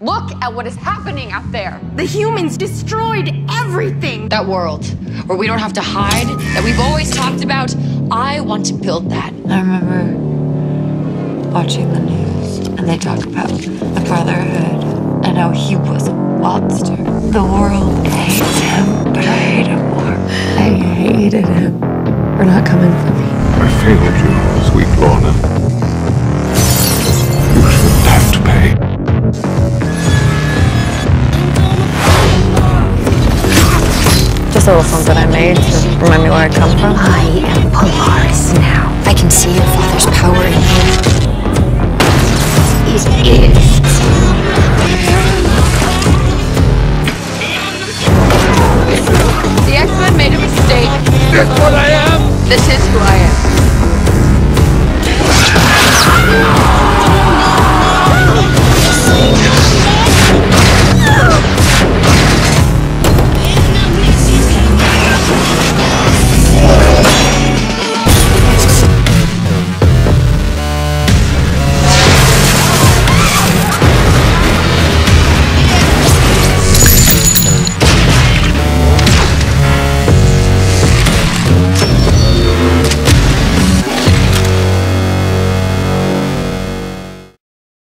Look at what is happening out there. The humans destroyed everything. That world where we don't have to hide, that we've always talked about, I want to build that. I remember watching the news and they talk about the Brotherhood and how he was a monster. The world hates him, but I hate him more. I hated him for not coming for me. I failed you, sweet Lorna. Just a little something I made to remind me where I come from. I am Polaris now. I can see your father's power in you. It is